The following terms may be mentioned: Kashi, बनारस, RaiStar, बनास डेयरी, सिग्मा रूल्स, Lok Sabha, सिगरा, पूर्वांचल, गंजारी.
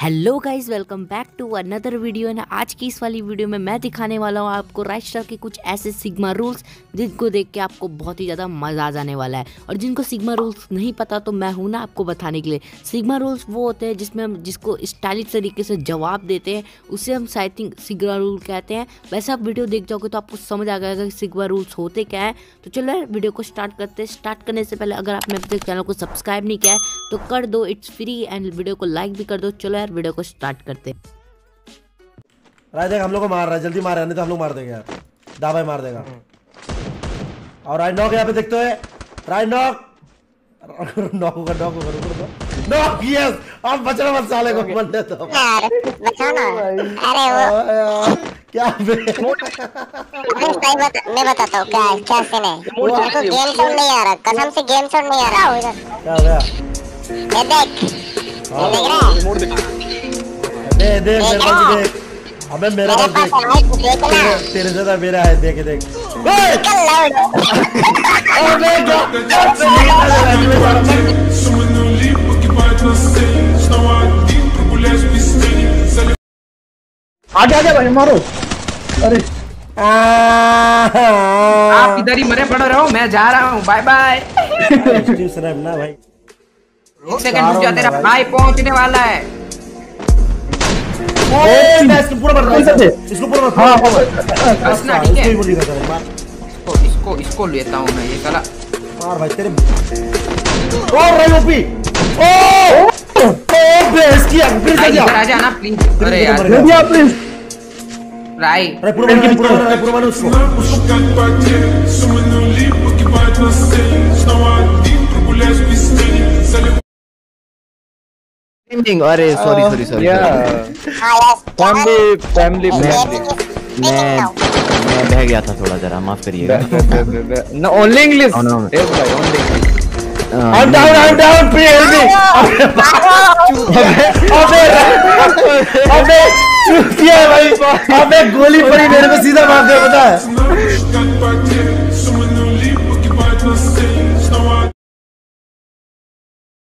Hello guys, welcome back to another video. ना आज की इस वाली वीडियो में मैं दिखाने वाला हूँ आपको राइस्टार के कुछ ऐसे सिग्मा रूल्स जिनको देख के आपको बहुत ही ज़्यादा मज़ा आ जाने वाला है। और जिनको सिग्मा रूल्स नहीं पता तो मैं हूँ ना आपको बताने के लिए। सिग्मा रूल्स वो होते हैं जिसमें हम जिसको स्टाइलिश तरीके से जवाब देते हैं उसे हम आई थिंक सिग्मा रूल कहते हैं। वैसे आप वीडियो देख जाओगे तो आपको समझ आ जाएगा कि सिग्मा रूल्स होते क्या है। तो चलो वीडियो को स्टार्ट करते हैं। स्टार्ट करने से पहले अगर आपने अपने चैनल को सब्सक्राइब नहीं किया है तो कर दो, इट्स फ्री, एंड वीडियो को लाइक भी कर दो। चलो वीडियो को स्टार्ट करते। राय देख हम लोग को मार रहा है, जल्दी मार, नहीं तो हम लोग मार देंगे यार। दाबा मार देगा। और राय नॉक यहाँ पे देखते हैं, राय नॉक नॉक यस। अब बचना मत साले को, बंदे तो यार बचाना। अरे वो क्या मैं बताता हूं क्या सीन है। मुझे गेम साउंड नहीं आ रहा, कसम से गेम साउंड नहीं आ रहा। क्या हो गया? ये देख रिमोट दिखा दे, देख मेरे पास देख। अबे मेरे पास देख, तेरे ज्यादा मेरा है। देख देख निकल लाउड। अबे आजा आजा भाई मारो। अरे आप इधर ही मरे पड़ रहे हो, मैं जा रहा हूं, बाय बाय। स्नाइपर ना भाई, एक सेकंड रुक जा, तेरा भाई पहुंचने वाला है। ओए बेस्ट, पूरा मत मार इसको, पूरा मत। हां बस ना, ठीक है इसको लेता हूं मैं। ये साला मार भाई तेरे। ओ रायोपी, ओ ओ बेस्ट किया, फिर से जा, राजा ना प्लीज। अरे यार दे दिया प्लीज। राय राय पूरा मार, पूरा मार उसको। अरे सॉरी फैमिली मैं बह गया था थोड़ा, जरा माफ करिएगा। No only English, down down down please help me. अबे चूतिया भाई, अबे गोली पड़ी मेरे पे, सीधा मार दिया पता है।